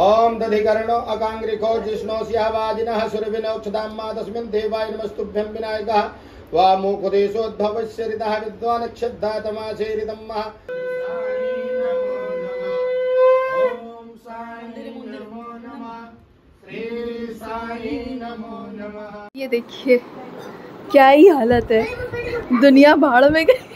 ओम दधिकर्णो अकांग्रिको जिष्णो स्यावादिनः सुरभिनोक्षदाम्मा तस्मिन् देवाय नमस्तुभ्यं विनायकः वामोपदेशोद्भवश्चरितः विद्वानक्षदातमाचरितं महा ओम साई नमो नमः श्री साई नमो नमः। ये देखिए क्या ही हालत है, दुनिया भाड़ में गई।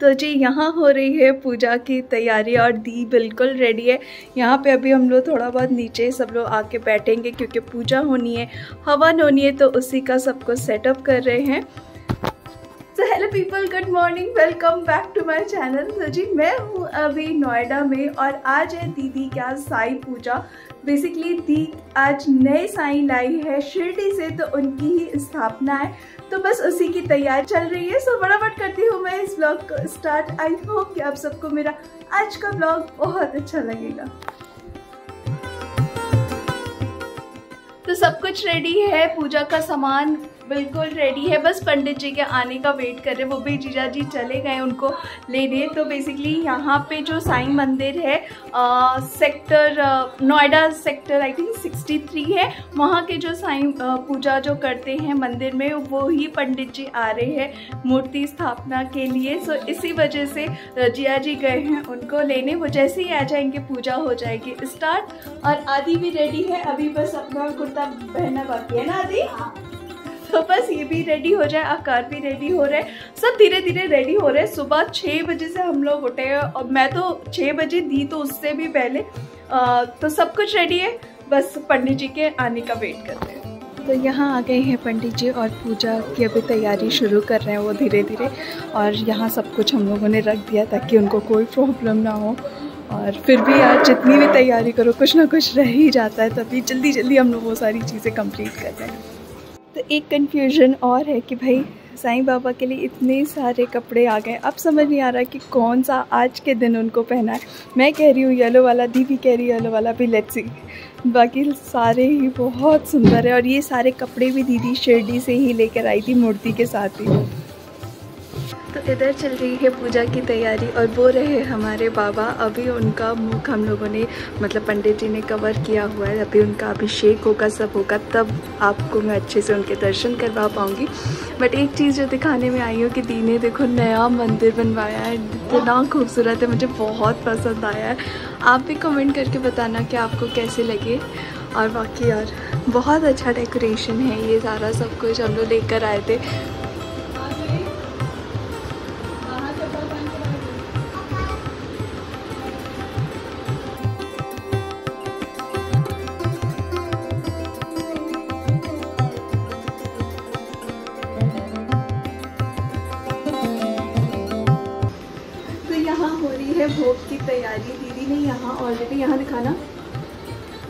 तो जी यहाँ हो रही है पूजा की तैयारी और दी बिल्कुल रेडी है। यहाँ पे अभी हम लोग थोड़ा बहुत नीचे सब लोग आके बैठेंगे क्योंकि पूजा होनी है, हवन होनी है, तो उसी का सबको सेटअप कर रहे हैं। So hello people, good morning, welcome back to my channel. तो जी मैं हूँ अभी नोएडा में और आज है दीदी क्या साई पूजा। बेसिकली दी आज नए साई लाई है शिरडी से, तो उनकी ही स्थापना है, तो बस उसी की तैयारी चल रही है। सो फटाफट करती हूँ मैं इस ब्लॉग को स्टार्ट। आई होप कि आप सबको मेरा आज का ब्लॉग बहुत अच्छा लगेगा। तो सब कुछ रेडी है, पूजा का सामान बिल्कुल रेडी है, बस पंडित जी के आने का वेट कर रहे हैं। वो भी जीजा जी चले गए उनको लेने। तो बेसिकली यहाँ पे जो साई मंदिर है sector Noida sector I think 63 है, वहाँ के जो साई पूजा जो करते हैं मंदिर में वो ही पंडित जी आ रहे हैं मूर्ति स्थापना के लिए। सो इसी वजह से जिया जी गए हैं उनको लेने। वो जैसे ही आ जाएंगे पूजा हो जाएगी स्टार्ट। और आदि भी रेडी है, अभी बस अपना कुर्ता पहनना बाकी है ना आदि, तो बस ये भी रेडी हो जाए। आकार भी रेडी हो रहे, सब धीरे धीरे रेडी हो रहे। सुबह 6 बजे से हम लोग उठे हैं और मैं तो 6 बजे दी तो उससे भी पहले, तो सब कुछ रेडी है, बस पंडित जी के आने का वेट करते हैं। तो यहाँ आ गए हैं पंडित जी और पूजा की अभी तैयारी शुरू कर रहे हैं वो धीरे धीरे। और यहाँ सब कुछ हम लोगों ने रख दिया ताकि उनको कोई प्रॉब्लम ना हो। और फिर भी यार जितनी भी तैयारी करो कुछ ना कुछ रह ही जाता है, तभी जल्दी जल्दी हम लोग वो सारी चीज़ें कंप्लीट कर रहे हैं। तो एक कन्फ्यूजन और है कि भाई साईं बाबा के लिए इतने सारे कपड़े आ गए, अब समझ नहीं आ रहा कि कौन सा आज के दिन उनको पहना है। मैं कह रही हूँ येलो वाला, दी भी कह रही है येलो वाला भी, लेट्स सी। बाकी सारे ही बहुत सुंदर है और ये सारे कपड़े भी दीदी शिरडी से ही लेकर आई थी मूर्ति के साथ ही। तो इधर चल रही है पूजा की तैयारी और वो रहे हमारे बाबा। अभी उनका मुख हम लोगों ने मतलब पंडित जी ने कवर किया हुआ है, अभी उनका अभिषेक होगा, सब होगा, तब आपको मैं अच्छे से उनके दर्शन करवा पाऊँगी। बट एक चीज़ जो दिखाने में आई हूँ कि दी ने देखो नया मंदिर बनवाया है, इतना खूबसूरत है, मुझे बहुत पसंद आया है। आप भी कमेंट करके बताना कि आपको कैसे लगे। और बाकी यार बहुत अच्छा डेकोरेशन है, ये सारा सब कुछ हम लोग लेकर आए थे। भोग की तैयारी दीदी ने यहाँ ऑलरेडी, यहाँ दिखाना,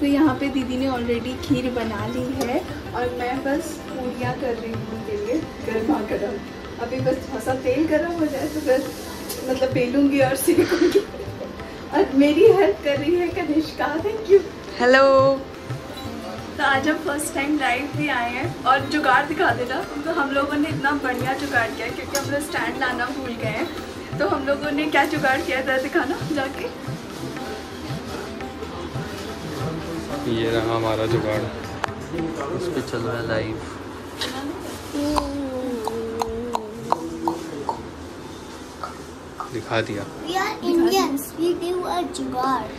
तो यहाँ पे दीदी ने ऑलरेडी खीर बना ली है और मैं बस पूरियाँ कर रही हूँ उनके लिए गर्मा गर्म। अभी बस थोड़ा सा तेल गर्म हो जाए तो बस मतलब बेलूँगी और सीखूँगी। और मेरी हेल्प कर रही है कनिष्का, थैंक यू। हेलो। तो आज हम फर्स्ट टाइम ड्राइव भी आए हैं और जुगाड़ दिखा देना, तो हम लोगों ने इतना बढ़िया जुगाड़ किया क्योंकि हम लोग स्टैंड लाना भूल गए हैं। तो हम लोगों ने क्या जुगाड़ किया था दिखाना जाके, ये रहा हमारा जुगाड़, उस पे चल रहा है लाइव। दिखा दिया। We are Indians, we do a जुगाड़।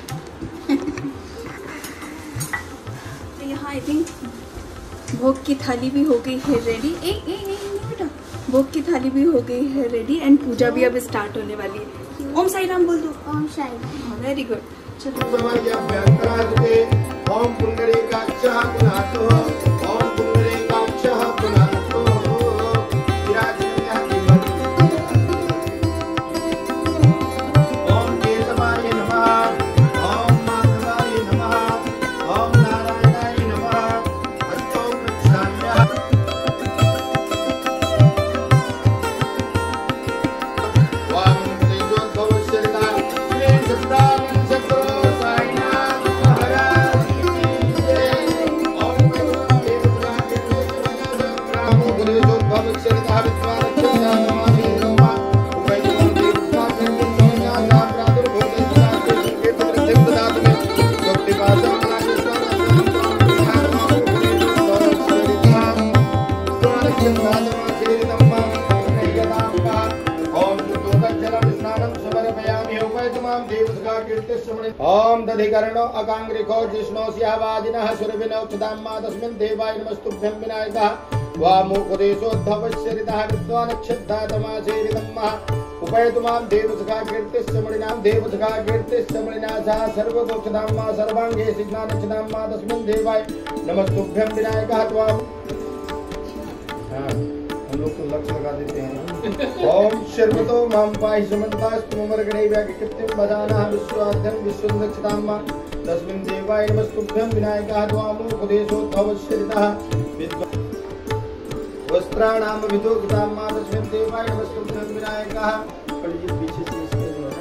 तो यहाँ आई थिंक भोग की थाली भी हो गई है रेडी। भोग की थाली भी हो गई है रेडी एंड पूजा भी अब स्टार्ट होने वाली है। ओम साई राम बोल दो। ओम साई राम। Very good. चलो दधिकर्णो अकांग्रिको जिष्णो स्यावाजिनः सुरभिनौ क्षदाम्मा तस्मिन् देवाय नमस्तुभ्यं विनायकः वामोपदेशोद्धवश्चरितः कृत्वा नक्षिद्धा तमाचेरितम्मः उपैतुमां देवसुखाकीर्तिश्च मणिनां देवसुखाकीर्तिश्च मणिना सह सर्वदोक्षदाम्मा सर्वाङ्गे सिज्ञानक्षदाम्मा तस्मिन् देवाय नमस्तुभ्यं विनायकः त्वां। हम लोग तो लक्ष्य लगा देते हैं। ओम शर्वतो मां पाहि समन्तास्तुमर्गणे व्याकृतिं वदानः विश्वाद्यं विश्वन्दक्षताम्मा तस्मिन् देवाय नमस्तुभ्यं विनायकः त्वामुपदेशोद्धवश्चरितः वस्त्राणाम विदोक्ताम्मा तस्मिन् देवाय नमस्तुभ्यं विनायकः। पर ये पीछे से इसके जो है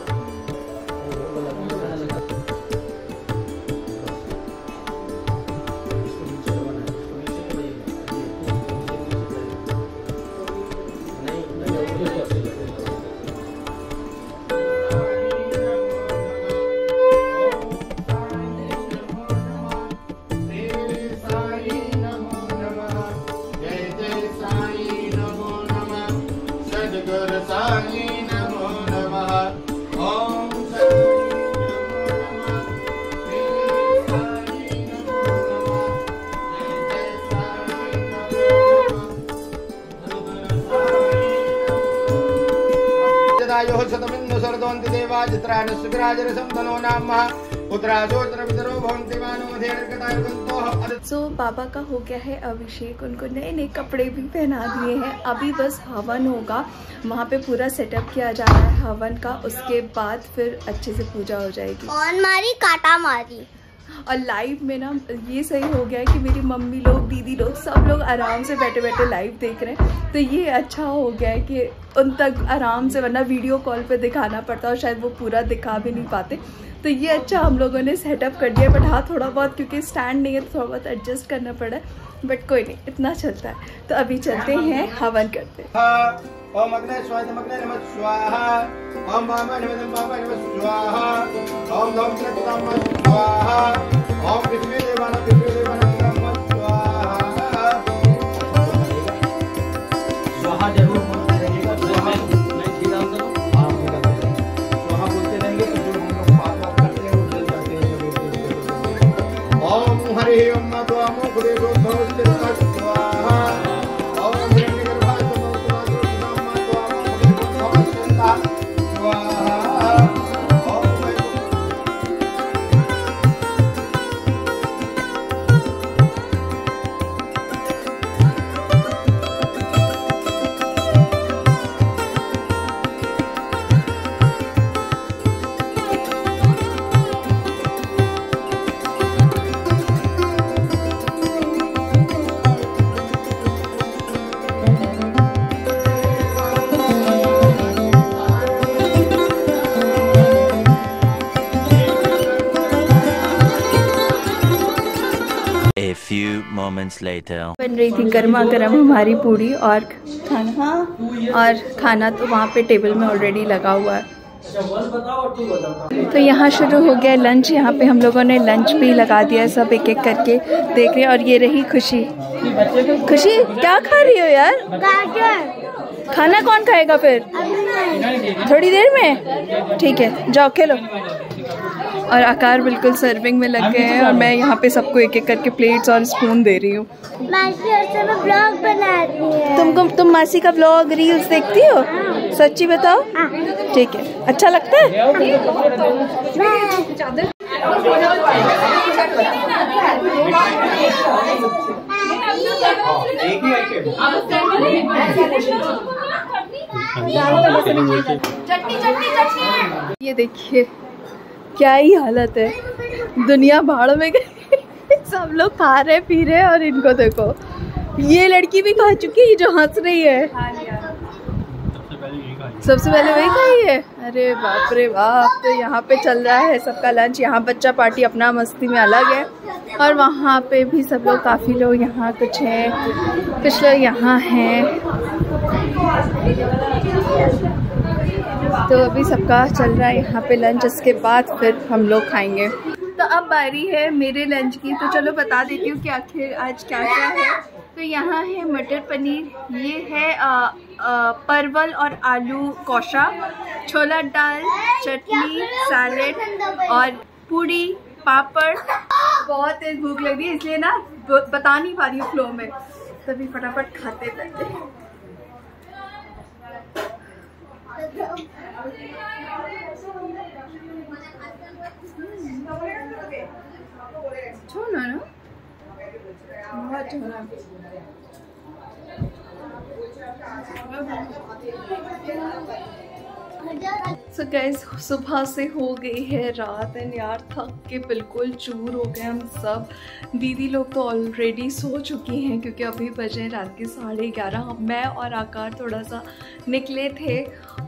So, बाबा का हो गया है अभिषेक। उनको नए नए कपड़े भी पहना दिए हैं। अभी बस हवन होगा, वहाँ पे पूरा सेटअप किया जा रहा है हवन का, उसके बाद फिर अच्छे से पूजा हो जाएगी। कौन मारी? काटा मारी। और लाइव में ना ये सही हो गया है कि मेरी मम्मी लोग, दीदी लोग, सब लोग आराम से बैठे बैठे लाइव देख रहे हैं, तो ये अच्छा हो गया है कि उन तक आराम से, वरना वीडियो कॉल पे दिखाना पड़ता और शायद वो पूरा दिखा भी नहीं पाते। तो ये अच्छा हम लोगों ने सेटअप कर दिया, बट हाँ थोड़ा बहुत, क्योंकि स्टैंड नहीं है तो थोड़ा बहुत एडजस्ट करना पड़ा है, बट कोई नहीं, इतना चलता है। तो अभी चलते हैं हवन करते। ओम अग्नय स्वाहा नमः स्वाहा, ओम वामय नमः स्वाहा, ओम धौम नमः स्वाहा, ओम पृथ्वी देवान नमः स्वाहा। स्वाहा जरूर बोलेगा, स्वाहा नहीं छीना तो आप बोलेंगे, स्वाहा बोलते रहेंगे तो जो हम लोग पाप वाप करते हैं वो जल जाते हैं। ओम हरि ओम तो ओम गुरु देवो बन रही थी गर्मा गर्म हमारी पूरी और खाना, और खाना तो वहाँ पे टेबल में ऑलरेडी लगा हुआ है। तो यहाँ शुरू हो गया लंच। यहाँ पे हम लोगों ने लंच भी लगा दिया, सब एक एक करके देख रहे। और ये रही खुशी। खुशी क्या खा रही हो यार? गाजर। खाना कौन खाएगा फिर? थोड़ी देर में? ठीक है जाओ खेलो। और आकार बिल्कुल सर्विंग में लग गए हैं और मैं यहाँ पे सबको एक एक करके प्लेट्स और स्पून दे रही हूँ। तुम मासी का ब्लॉग रील्स देखती हो? सच्ची बताओ। ठीक है, अच्छा लगता है? ये देखिए क्या ही हालत है, दुनिया भाड़ में गई। सब लोग खा रहे पी रहे और इनको देखो, ये लड़की भी खा चुकी है जो हंस रही है। सबसे पहले वही खाई है। अरे बाप रे बाप। तो यहाँ पे चल रहा है सबका लंच। यहाँ बच्चा पार्टी अपना मस्ती में अलग है, और वहाँ पे भी सब लोग, काफ़ी लोग यहाँ, कुछ है, कुछ लोग यहाँ हैं। तो अभी सबका चल रहा है यहाँ पे लंच, इसके बाद फिर हम लोग खाएंगे। तो अब बारी है मेरे लंच की, तो चलो बता देती हूँ कि आखिर आज क्या क्या है। तो यहाँ है मटर पनीर, ये है परवल और आलू कौशा, छोला दाल, चटनी, सैलेड और पूरी पापड़। बहुत तेज भूख लग रही है इसलिए ना बता नहीं पा रही हूँ फ्लो में, तभी फटाफट खाते पीते। छोड़ना ना बहुत छोड़ना। सो गाइस सुबह से हो गई है रात एंड यार थक के बिल्कुल चूर हो गए हम सब। दीदी लोग तो ऑलरेडी सो चुकी हैं क्योंकि अभी बजे रात के 11:30। मैं और आकार थोड़ा सा निकले थे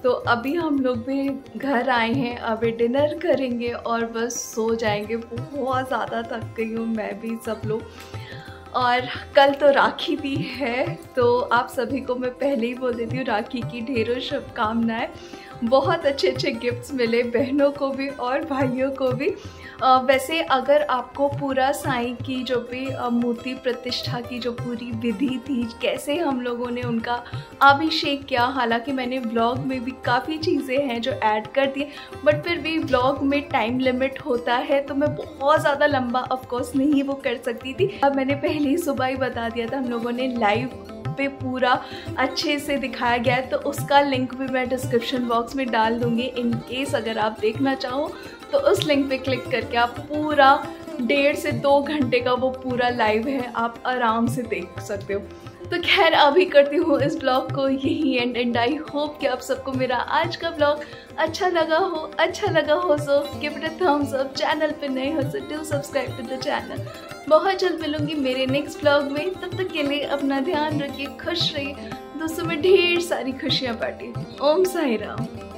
तो अभी हम लोग भी घर आए हैं। अभी डिनर करेंगे और बस सो जाएंगे। बहुत ज़्यादा थक गई हूँ मैं भी, सब लोग। और कल तो राखी भी है तो आप सभी को मैं पहले ही बोल देती हूँ राखी की ढेरों शुभकामनाएं। बहुत अच्छे अच्छे गिफ्ट्स मिले बहनों को भी और भाइयों को भी। वैसे अगर आपको पूरा साईं की जो भी मूर्ति प्रतिष्ठा की जो पूरी विधि थी, कैसे हम लोगों ने उनका अभिषेक किया, हालांकि मैंने व्लॉग में भी काफ़ी चीज़ें हैं जो ऐड कर दी, बट फिर भी व्लॉग में टाइम लिमिट होता है तो मैं बहुत ज़्यादा लंबा ऑफकोर्स नहीं वो कर सकती थी। अब मैंने पहले ही सुबह ही बता दिया था, हम लोगों ने लाइव पे पूरा अच्छे से दिखाया गया है तो उसका लिंक भी मैं डिस्क्रिप्शन बॉक्स में डाल दूंगी। इन केस अगर आप देखना चाहो तो उस लिंक पे क्लिक करके आप पूरा 1.5 से 2 घंटे का वो पूरा लाइव है, आप आराम से देख सकते हो। तो खैर अभी करती हूँ इस ब्लॉग को यही एंड एंड आई होप कि आप सबको मेरा आज का ब्लॉग अच्छा लगा हो so give it a thumbs up. Channel पे नए हो so do subscribe to the channel. बहुत जल्द मिलूंगी मेरे नेक्स्ट ब्लॉग में, तब तक के लिए अपना ध्यान रखिए, खुश रहिए, दोस्तों में ढेर सारी खुशियाँ बांटिए। ओम साई राम।